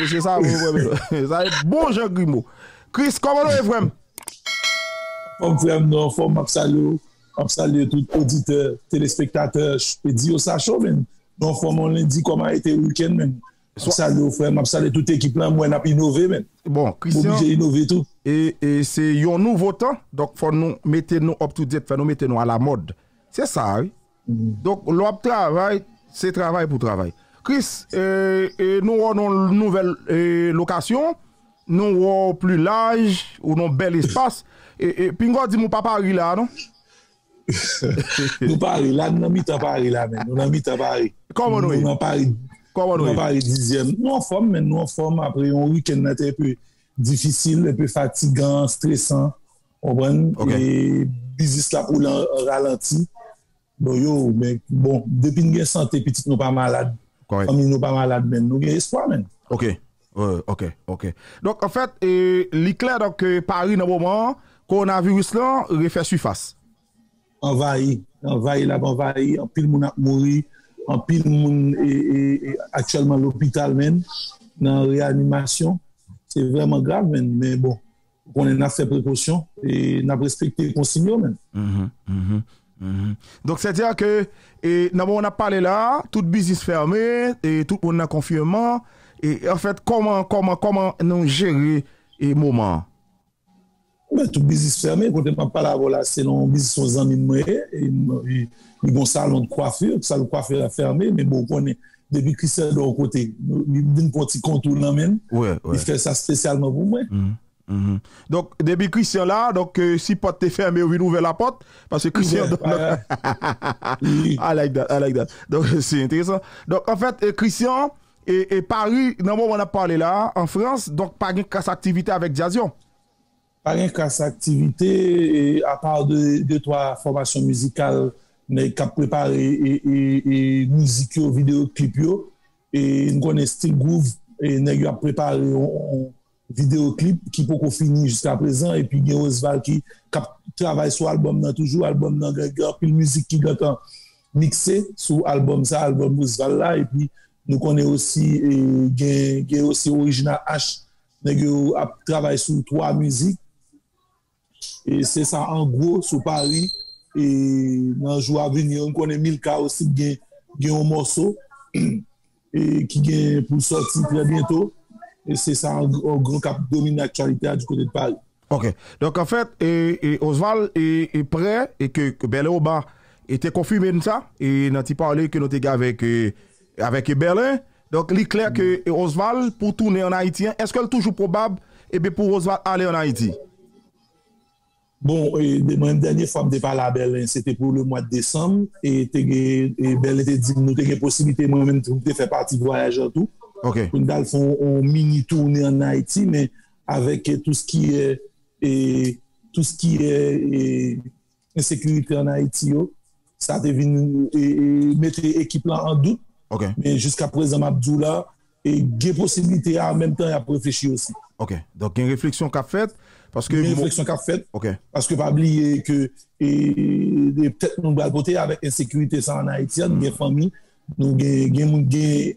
Monsieur ça, bon Jean Grimaud. Chris, comment vous avez frère? Bon frère, non, faut m'absaluer. M'absaluer tout auditeur, téléspectateur. Je dis ça chaud, même. Non, faut mon lundi, comment a été le week-end, même. M'absaluer, frère, m'absaluer toute équipe là, moi, n'a pas innové, même. Bon, Christian. J'ai innové tout. Et c'est un nouveau temps, donc faut nous mettre nous up to date, faut nous mettre nous à la mode. C'est ça, oui. Donc, l'op travail, c'est travail pour travail. Chris, nous avons une nouvelle location, nous avons plus large, nous avons un bel espace. Et Pingo dit, nous pas Paris là, non? Nous Paris là, nous n'avons pas Paris là, nous n'avons pas Paris. Comment nous? Nous Paris. Comment nous? Nous Paris 10e. Nous en forme, mais nous en forme après un week-end un peu difficile, un peu fatigant, stressant. On prend et business là pour ralentir. Bon, mais bon, depuis que nous avons santé, petit, nous pas malade. Nous sommes pas malades, mais nous avons espoir. Ok, ok. Donc, en fait, l'éclair que Paris, dans le moment, coronavirus là, refait surface. Envahi, en pile, moun a mouri, en pile, moun actuellement l'hôpital, même, dans la réanimation. C'est vraiment grave, mais bon, on a fait précaution et on a respecté les consignes, même. Donc, c'est-à-dire que, on a parlé là, tout business fermé, et tout le monde a confinement, et en fait, comment nous gérer les moments? Mais tout business fermé, quand on parle là, c'est un business aux amis, et un salon de coiffure, le salon de coiffure est fermé, mais bon, on est depuis Christian Dor côté, une petite contour là même, il fait ça spécialement pour moi. Donc, depuis Christian là, donc si porte est fermée, on ouvre la porte parce que Christian. I like that. Donc, c'est intéressant. Donc, en fait, Christian et Paris, normalement, on a parlé là en France, donc pas de casse activité avec Jazion. Pas de casse activité à part deux, trois formations musicales, mais qui ont préparé et musique, vidéo, clip, et nous connaissons Steve Groove et nous avons préparé. Vidéoclip qui peut finir jusqu'à présent et puis il y a Osval qui travaille sur l'album dans toujours album dans puis musique qui doit mixer sur album ça album Osval là et puis nous connaissons aussi il y a aussi Original H qui travaille sur 3 musiques et c'est ça en gros sur Paris et dans le jour à venir on connaît Milka aussi qui a un morceau et qui est pour sortir très bientôt. Et c'est ça, en gros, qui domine l'actualité du côté de Paris. OK. Donc, en fait, Oswald est prêt et que Berlin Oba était confirmé de ça. Et on a parlé que nous avons avec Berlin. Donc, il est clair que Oswald, pour tourner en Haïti, est-ce que c'est toujours probable pour Oswald aller en Haïti? Bon, la dernière fois que je parlais à Berlin, c'était pour le mois de décembre. Et Berlin a dit que nous avons une possibilité, moi-même, de faire partie du voyage en tout. Okay. Nous font une mini tournée en Haïti, mais avec tout ce qui est insécurité en Haïti, ça devient mettre l'équipe là en doute. Okay. Mais jusqu'à présent, Abdoula, il y a des possibilités en même temps à réfléchir aussi. Ok. Donc il y a une réflexion qu'a faite parce que parce que pas oublier que peut-être nous allons voter avec insécurité ça en Haïti, nous avons des familles, nous avons des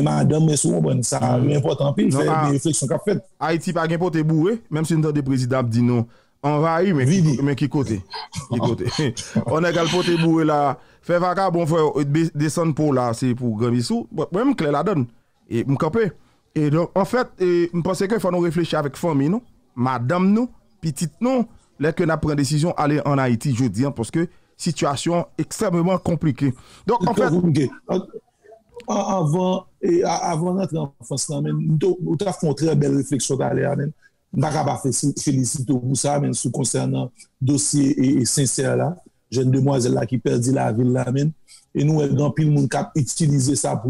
madame, mais ça n'a pas tant pis, faire des réflexions qu'a fait. Haïti n'a pas été bourré, même si nous avons des présidents qui disent non, envahi, mais qui côté. On a qu'à le bourré là, faire vaca, bon frère, descendre pour là, c'est pour grand bisou. Même Claire la donne, et m'capé. Et donc, en fait, je pense qu'il faut nous réfléchir avec famille, non? Madame, non? Petite, non? Là, qu'on a pris une décision d'aller en Haïti, je dis, parce que situation extrêmement compliquée. Donc, en fait. Avant d'entrer en France, nous avons fait une très belle réflexion d'aller. Nous avons félicité pour ça, même sous concernant le dossier et sincère là. Jeune demoiselle là qui perdit la ville là. Et nous, grand pile monde qui a utilisé ça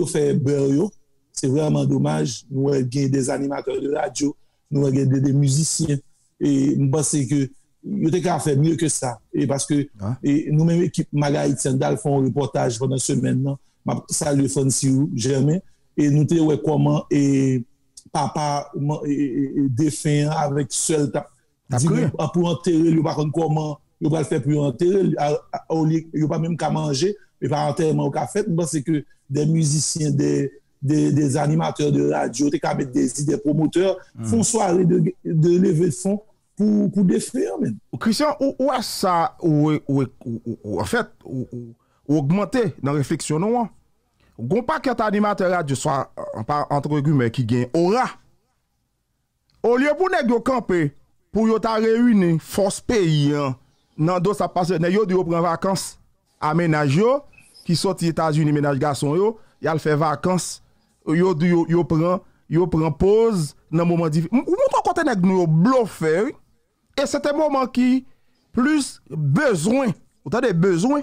pour faire beurre. C'est vraiment dommage. Nous avons des animateurs de radio, nous avons des musiciens. Et je pense que nous avons fait mieux que ça. Et parce que nous-mêmes, l'équipe Magaï Tsendal font un reportage pendant une semaine. Ça le fond si jamais et nous te ouais comment et papa défunt avec seul pour enterrer il pas comment il va le faire pour enterrer il pas même qu'à manger mais pas enterrement au café parce que des musiciens des des animateurs de radio, des promoteurs, font soirée de levée de fonds pour défaire même. Christian, où est ça, en fait, augmenter dans la réflexion, non? Gon pas qu'un animateur radio soit entre guillemets qui gagne aura. Au lieu pour nèg yo camper pour yo ta réunir force pays nan do ça passe nèg yo di yo prend vacances à ménage yo qui sorti États-Unis ménage garçon yo yal fait vacances yo di yo prend pause dans moment difficile. Mon côté nèg nou yo bluffer et c'était moment qui plus besoin, autant des besoins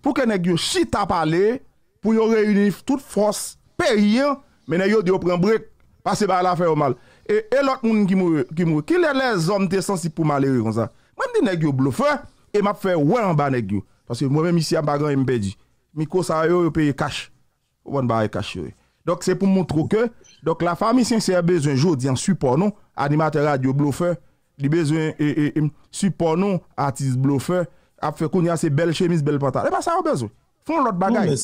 pour que nèg yo chita parler pour yon réunir toute force payant mais nèg yo di yo prend break passer par la faire mal et l'autre monde qui mourent qui les hommes te sensibles pour malheureux comme ça même des nèg yo bluffeur et m'a fait ouais en bas nèg yo parce que moi même ici à bagan me perdu micro ça yo payer cash on ba cash yo. Donc c'est pour montrer que donc la famille sincère besoin jodi en support non animateur radio bluffeur il besoin et support non artiste bluffeur a fait connait ces belles chemises belles pantalons et pas ça besoin font l'autre bagaille.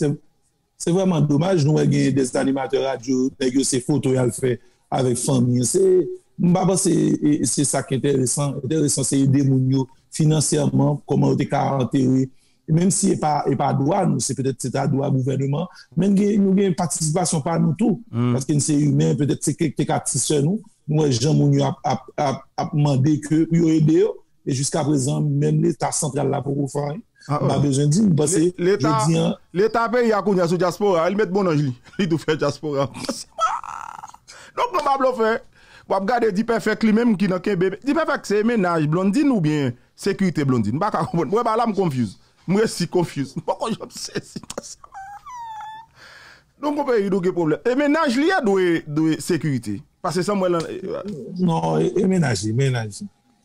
C'est vraiment dommage, nous avons des animateurs radio, ces photos qu'ils font avec famille. C'est ça qui est intéressant, c'est aider les gens financièrement, comment ils ont enterré. Même si ce n'est pas droit, c'est peut-être un droit au gouvernement, mais nous avons une participation par nous tous. Parce que c'est humain, peut-être c'est quelqu'un qui a tissé nous. Nous, les gens ont demandé que nous aider. Et jusqu'à présent, même l'État central là pour vous faire. Pas besoin de passer l'État pays a connu sur diaspora, il met bon ange, il doit faire diaspora. Donc on va bluffer. On va regarder dit perfect lui même qui n'a qu'un bébé. Dit perfect c'est ménage blondine ou bien sécurité blondine. Pas comprendre. Moi là me confuse. Moi si confuse. Pourquoi je sais. Donc on peut y doguer problème. Et ménage lié de sécurité. Parce que ça moi là non, et ménage.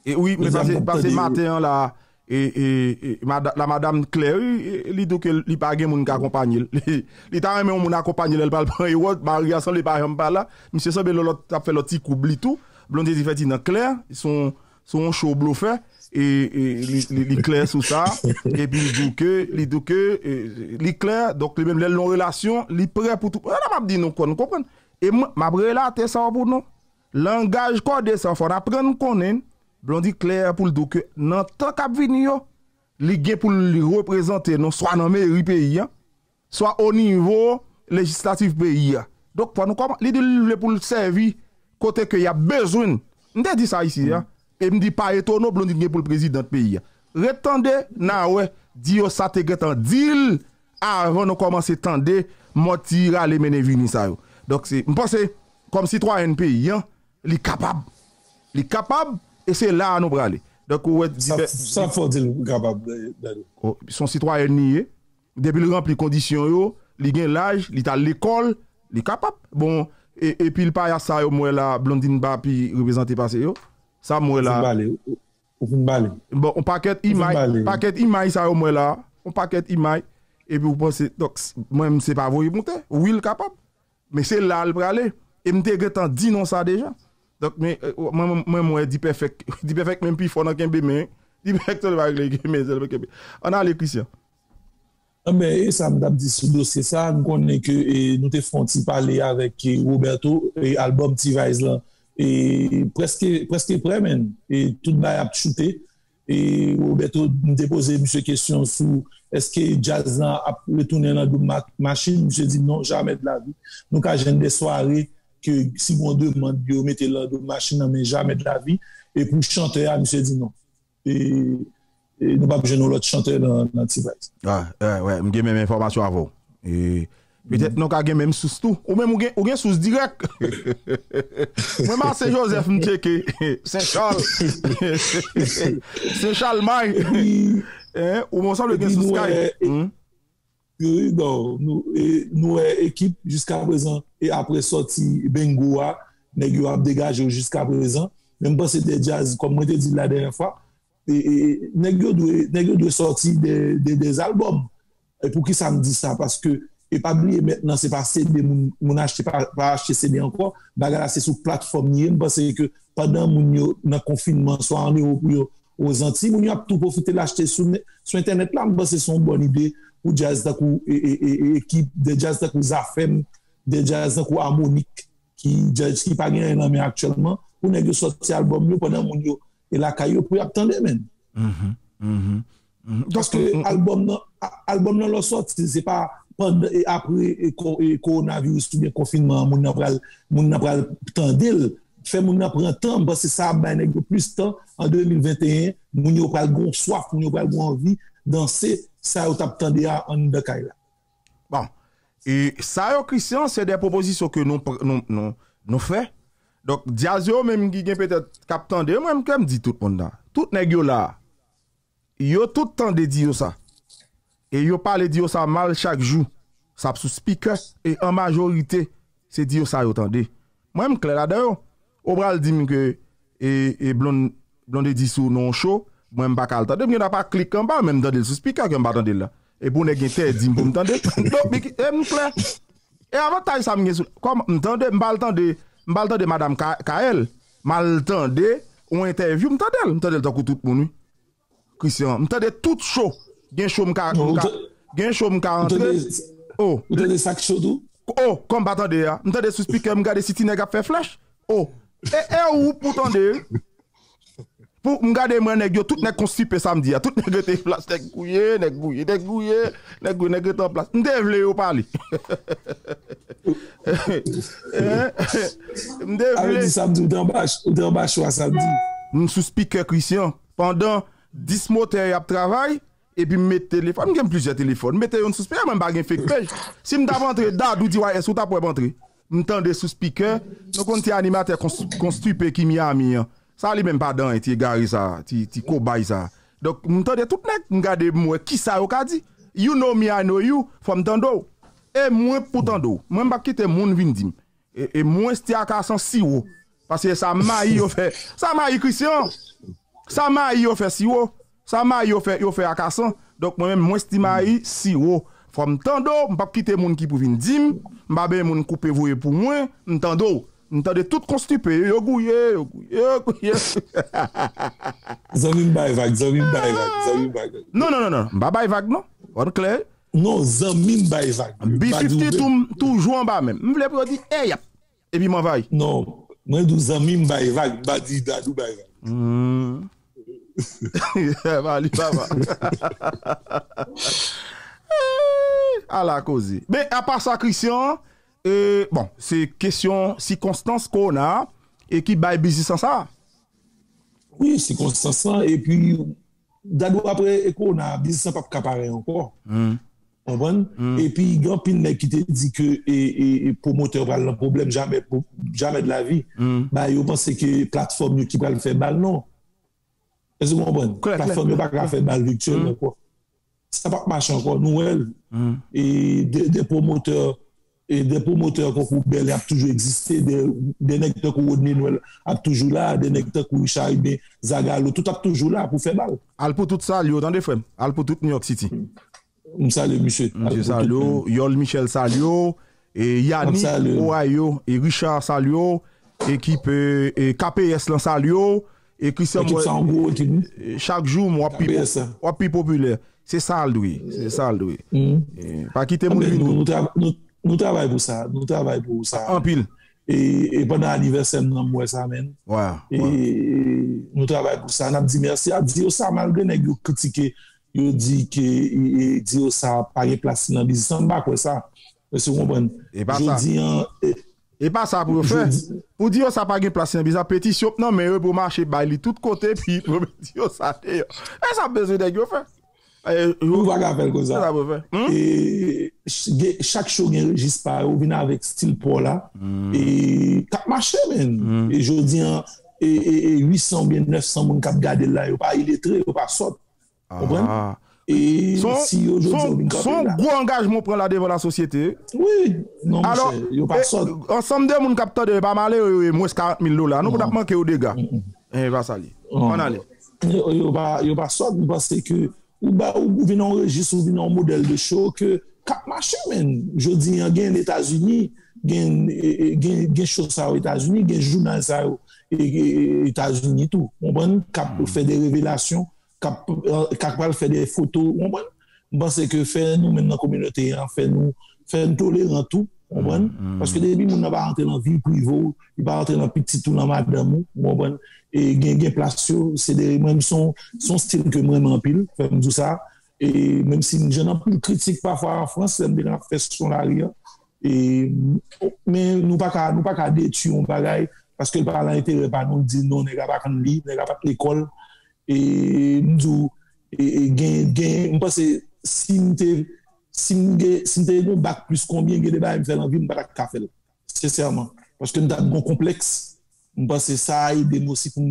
Et oui, mais parce que matin là et la madame Claire li dit que li pa gen moun ka accompagner li ta remen moun accompagner elle parle prend et Maria sans li pa yon pa là monsieur semble l'autre t'a fait l'autre couple tout blondé dit fait dans Claire son show bluffeur et li Claire sous ça et puis il dit que li Claire donc même les longues relations li prêt pour tout la m'a dit non qu'on comprendre et m'a relater ça pour nous langage codé ça faut apprendre connait Blondie Claire pour le dire que dans tant qu'à venir, les pour le représenter, non soit dans mairie pays, soit au niveau législatif pays. Donc pour nous comment, les pour le servir côté que y a besoin. On dit ça ici, et me dit pas étonnant Blondie pour le président pays. Retendez, na ouais, Dieu ça te en deal avant de commencer tendre, montira les mener venir ça. Donc c'est, me pense comme citoyen pays, les capable. Et c'est là nous braler. Donc ouais, ça faut dire capable son citoyen nié depuis le rempli conditions yo, il gagne l'âge, il à l'école, il est capable. Bon et puis il pas ça au moins la Blondine Bapi représenté passé yo. Ça moi là. Bon on paquet image ça au moins là, on paquet image et puis vous pensez donc moi même c'est pas voyer monter. Oui, il capable. Mais c'est là le braler et me t'en dit non ça déjà. Donc moi dit perfect même puis faut dans kembe mais dit perfect avec les mais on a les Christian. Mais ça me dit sur dossier ça nous connaît que nous te font parler avec Roberto et album T-Vise là et presque prêt même et tout bail a shooté et Roberto nous déposer monsieur question sur est-ce que jazz a retourné dans la machine monsieur dit non jamais de la vie. Nous ca jeune des soirées que si on demande de mettre la machine mais jamais de la vie et pour chanteur monsieur dit non et nous pas besoin de l'autre chanteur dans T-Vise. Ouais me même information avant et peut-être non ka même sous tout ou même ou gen sous direct moi c'est Joseph me checker Saint Charles May ou mon semble gen sous Sky. Nous équipe jusqu'à présent et après sortie Bengoa nèg a dégagé jusqu'à présent même pas c'était jazz comme moi te dit la dernière fois et nèg doit sortir des albums et pour qui ça me dit ça parce que et pas oublier maintenant c'est pas CD mon acheter pas acheter CD encore bagala c'est sur plateforme ni me pense que pendant mon yo dans confinement soit en Europe aux Antilles mon yo a tout profiter l'acheter sur internet là me pense c'est une bonne idée ou jazz takou et équipe de jazz takou zafem des jazz harmoniques qui jazz qui pas gagne non mais actuellement on est que sortir album mieux pendant mon yo et la caillou pour attendre même. Parce que album non le sorti c'est pas pendant et après et coronavirus ou bien confinement mon n'a pas tendel fait mon n'a prend temps parce que ça ba nèg plus temps en 2021 mon yo pas gon soif mon yo pas gon envie danser ça ou t'a tendé à en de caille là. Bon. Et ça, Christian, c'est des propositions que nous faisons. Donc, Diazio, même qui peut-être captant de moi, je me dis tout le monde là. Tout le monde là, il a tout le temps de dire ça. Et il parle de dire ça mal chaque jour. Ça sous speaker et en majorité, c'est dire ça. Moi, je clair là-dedans. On va dire que Blonde dit sous non chaud, moi, je ne vais pas attendre. Je ne vais pas cliquer en bas, même dans le speaker que je ne vais pas attendre là. Et pour ne pas dire, vous m'entendez? Et avantage, ça me dit, comme m'entendez, m'entendez Madame Kael, m'entendez, on interview, m'entendez tout le monde. Christian, m'entendez tout chaud. Gen chaud m'ka entrer. Oh. M'entendez sac chaud. Oh, comme m'entendez, m'entendez sous speaker, m'gardez si t'inèg a fait flèche. Oh. Et où pour t'entendez? Pour me garder moi nèg yo tout nèg constipé samedi a tout nèg te place nèg gouyer en place m'te vle yo parler m'te vle samedi ou dans bâche samedi sous speaker Christian pendant 10 moteurs y a travail et puis mettre téléphone j'ai plusieurs téléphones mettez un sous speaker même pas gain fake page si m'ta rentrer Dadou dit ouais sous ta pour rentrer m'tendez sous speaker donc on ti animateur constipé qui Miami ça lui même pas dans et garé ça ti cobaye ça donc m'entendez tout net m'garder moi qui ça au ka dit you know me I know you from tando et moi pour tando moi pas quitter monde vinn dim et moi sti à 106 parce que ça maï yo fait ça maï Christian ça maï yo fait siwo ça maï yo fait à 400 donc moi même moi sti maï siwo from tando pas quitter monde qui pour vinn dim m'pa ben monde couper voyer pour moi m'entendez. Nous t'avons tout constipé, yo gouye. Zamim baïvag. Non. Baba baïvag, non? On clair? Non, zamim baïvag. B50 toujours en bas même. M'vle pour dire, eh, yap. Et puis m'envaille. Non, moi, nous zamim baïvag, badi dadou baïvag. À la cause. Mais à part ça, Christian. Et bon, c'est question circonstance qu'on a et qui baille business en ça. Oui, circonstance et puis d'abord après qu'on a business pas capable encore. Comprendre et puis grand pile qui te dit que et promoteur va le problème jamais de la vie. Bah yo pense que plateforme qui va le faire mal non. Est-ce que vous comprenez? Plateforme pas capable faire mal virtuellement quoi. Ça pas marcher encore nouvelle et des promoteurs qu'on a toujours existé, des necteurs qu'on a toujours là, des necteurs qu'on a des Zagalo, tout a toujours là pour faire mal. Al pour tout ça, yo dans des femmes, al pour tout New York City. Salut, monsieur. Monsieur Salio, Yol Michel Salio, et Yannick Oayo, et Richard Salio, équipe KPS Lan Salio, et Christian Moua. Chaque jour, moi, plus populaire. C'est ça, lui. Pas quitter mon nom. Nous travaillons pour ça. En pile. Et pendant l'anniversaire, nous avons ça même. Et nous travaillons pour ça. Nous avons dit merci. À dire ça, malgré que nous critiquons, nous disons que dire ça, pas de place dans le business. Nous ne pas ça. Vous comprenez? Et pas ça pour faire. Pour dire ça, pas de place dans le business. Petit shop, non, mais pour marcher, bailler tout côté, puis pour dire ça. Et ça a besoin de faire. Vous avez comme ça. Et chaque show qui enregistre par, on vient avec style pour là. Et cap marché même. Et je dis, 800 bien 900 mon cap garder là, il pas illettré, il pas sort. Comprends? Et si aujourd'hui son gros engagement prend la devant la société. Oui. Non. Alors, il pas sort. Ensemble de mon capteur de pas mal moins 40 000 $. Nous pouvons manquer au dégât. Et va salir. On aller. Il pas sort parce que ou vient enregistrer ou vient un modèle de show que cap marché même je dis gain les États-Unis gain show ça aux États-Unis gain journal ça aux États-Unis tout on bon cap faire des révélations cap faire des photos on bon c'est que faire nous maintenant communauté en fait nous faire tolérant tout Parce que depuis mon n'a pas rentré dans vie privée, il pas rentré dans petit tout dans madame, comprenez, et gain place, c'est des même son style que moi en pile, fait tout ça, et même si j'en ai plus critique parfois en France, c'est bien fait son l'arrière, et mais nous pas qu'à détruire on bagaille parce que le parent intérêt pas nous dit non, n'est pas quand lit, n'est pas l'école, et nous et gain on pense si m'te un bac plus combien de débat me faire envie me pas faire sincèrement parce que me un bon complexe me pense ça aider moi aussi pour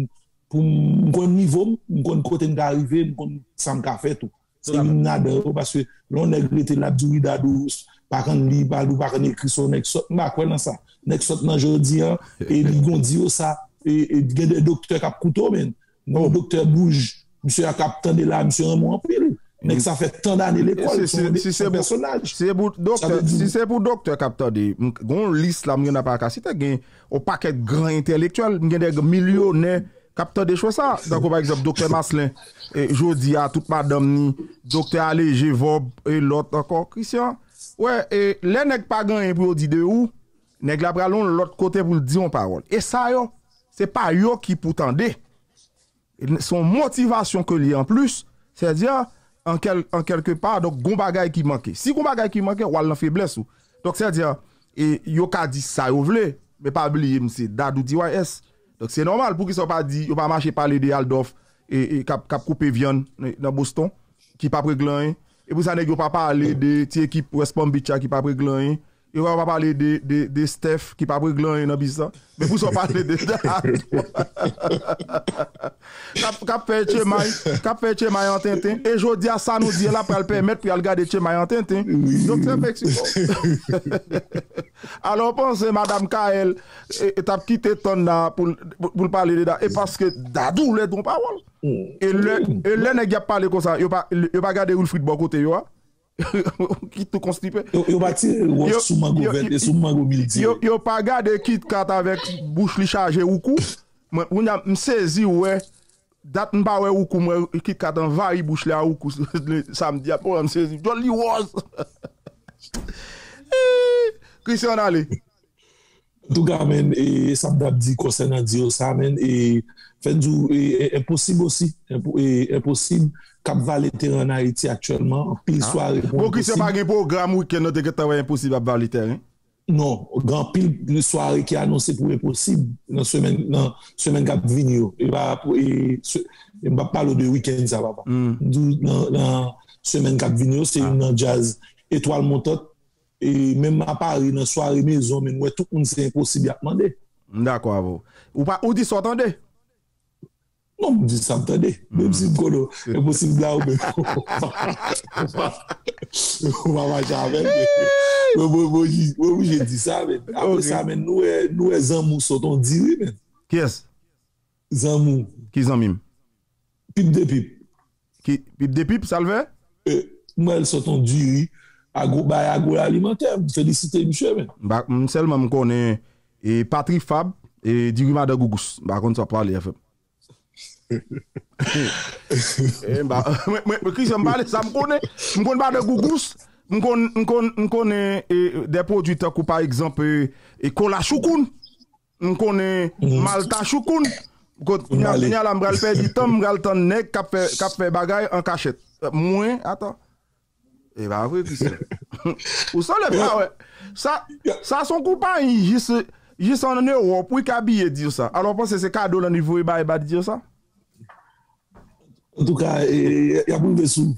mon niveau mon côté d'arriver me ça me faire tout c'est nada parce que l'on est regretté la durée Dadou par contre li pas ou pas écrit son nèg sort m'a quoi dans ça nèg sort dans jodi et li gondi ça et des docteurs cap couteau men non docteur bouge monsieur a cap tande là monsieur en moi en pile. Mais ça fait tant d'années l'école. Si c'est personnage. Si c'est pour docteur, capteur de gon liste là, on n'a pas qu'à citer gain au paquet grand intellectuel, gain des millionnaires capteur de choses ça. Donc par exemple docteur Maslin et jodi à toute madame ni docteur Allégé Vob et l'autre encore Christian. Ouais et les nèg pas gain pour dire de où nèg la pralon l'autre côté pour dire en parole. Et ça yo, c'est pas yo qui pour tendre. Son motivation que li en plus, c'est-à-dire en quelque part donc gon bagay qui manquait si gon bagay qui manquait ou al en faiblesse ou donc c'est à dire et yo ka dit ça yo vle mais pas oublier c'est Dadou Dys donc c'est normal pour qu'ils soit pas dit yo pas marcher parler de Aldolf et cap couper viande dans Boston qui pas régler et pour ça nèg yo pas parler de ti équipe West Palm Beach qui pas régler yo pas parler de Steph qui pas régler dans Bissa mais pour soit parler de Cap fait Chemaï en Tintin. Et je dis à ça, nous dit là pour le permettre, puis regarder Chemaï en Tintin. Donc c'est vexé. Alors pensez, Madame Kael, et t'as quitté ton pour parler de ça. Et parce que Dadou, les dons parole. Et le nèg a parlé comme ça. Il n'a pas gardé Wilfried bon côté, qui tout constipé. Il n'a pas tiré sous mango vert et sous mango militaire. Il n'a pas gardé Kit Kat avec bouche li chargée ou cou. On a saisi ouais date n'pa ouais ou comment qui kat en varie bouche là ou samedi après on saisi jolly was Christian allez tout gamin et ça m'a dit concernant Dieu ça men et fait du impossible aussi impossible cap valer terrain en Haïti actuellement pile soirée bon Christian pas un programme week-end notre que travail impossible à valer terrain. Non, grand pile de soirée qui est annoncé pour impossible dans semaine qui vient. Il va parler de week-end, ça va pas. Dans semaine qui vient, c'est une jazz étoile montante. Et même à Paris, dans soirée maison, mais tout le monde c'est impossible à demander. D'accord, vous. Ou dit s'entendez? Non, je dis ça, attendez. Même si c'est impossible là, on va marcher avec. Moi, j'ai dit ça, mais après ça, nous, Zamou, sautons dire, mais. Qui est-ce? Zamou. Qui Zamim? Pipe de pipe. Pipe de pipe, ça le fait? Moi, elles sautons dire, agroalimentaire, félicitez, monsieur, mais. Bah, seulement, je connais Patrick Fab et Dirima de Gougous. Bah, contre, ça parle, FM. Christian parle ça me connaît me connaît pas de gougous me connaît des produits comme par exemple et cola choukoun me connaît malta choukoun y a la m'bral perdre du temps m'bral temps nèg cap fait bagaille en cachette moins attends et bah oui Christian ou ça le pas ouais ça son compagnie juste en Europe pour qu'habiller dire ça alors pensez c'est cadeau le niveau et bah dire ça. En tout cas, il y a beaucoup de sous.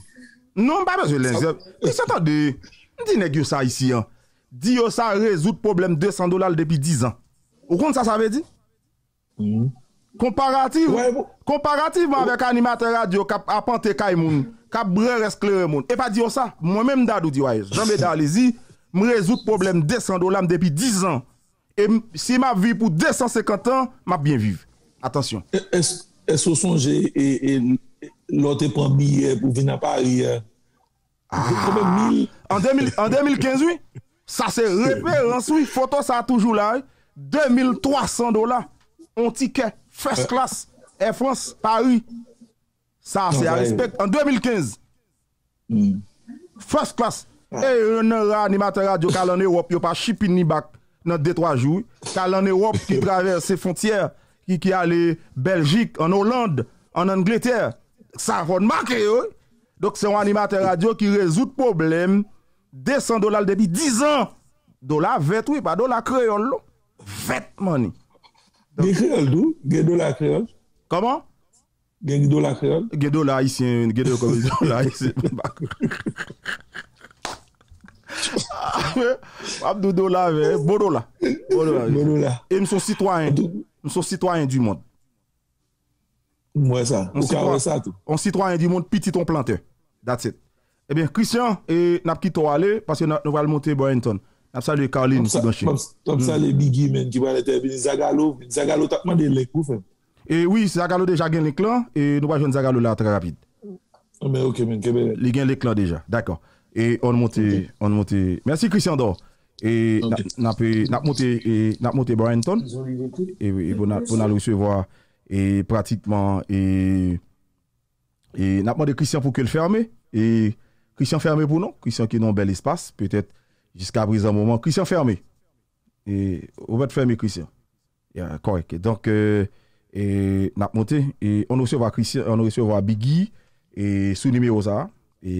Non, pas besoin de les airs. Mais ça, attendez. Dis-nous ça ici. Dis-nous ça résout le problème de $200 depuis 10 ans. Vous comprenez ça, ça veut dire? Comparativement avec animateur radio, cap apante Kaimoun, cap breur esclaire moun. Et pas dire ça. Moi-même, Dadou Dys. Jamais d'aller-y. Je résous le problème de $200 depuis 10 ans. Et si ma vie pour 250 ans, ma bien vivre. Attention. Est-ce que songez et l'autre prend billet pour venir à Paris. En 2015, oui. Ça, c'est référence, oui. Photo, ça, toujours là. $2,300. On ticket. First class. Air France, Paris. Ça, c'est à respect. En 2015. First class. Et un animateur radio qui en Europe, il n'y a pas chipin ni bac dans 2-3 jours. Qui en Europe, qui traverse ses frontières, qui allait en Belgique, en Hollande, en Angleterre. Ça va marquer. Donc c'est un animateur radio qui résout le problème. $200 depuis 10 ans. Dollar vert, oui, pas dollar créole. Vert money. Des créoles d'où? Des dollars créoles. Comment? Des dollars créoles. Des dollars haïtiens. Des dollars haïtiens. Abdou dollar vert. Bon dollar. Et nous sommes citoyens. Nous sommes citoyens du monde. Moi ça. On citoyen du monde, petit ton planteur. That's it. Eh bien, Christian, n'a pas quitté aller parce que nous allons monter Boynton. Salut Caroline, c'est bon chez. Comme ça les Biggie men qui va intervenir Zagalo t'a demandé les coups fait. Et oui, Zagalo déjà gagne les clans et nous va joindre Zagalo là très rapide. Mais OK men, il gagne les clans déjà. D'accord. Et on monte. Merci Christian Dor. Et n'a monté Brampton. Et oui, on a recevoir et pratiquement et n'a demandé Christian pour que le ferme et Christian fermé pour nous, Christian qui a un bel espace peut-être. Jusqu'à présent, moment, Christian fermé. Et on va te fermer, Christian. Yeah, correct. Donc, on a monté et on recevra Biggie et sous numéro ça.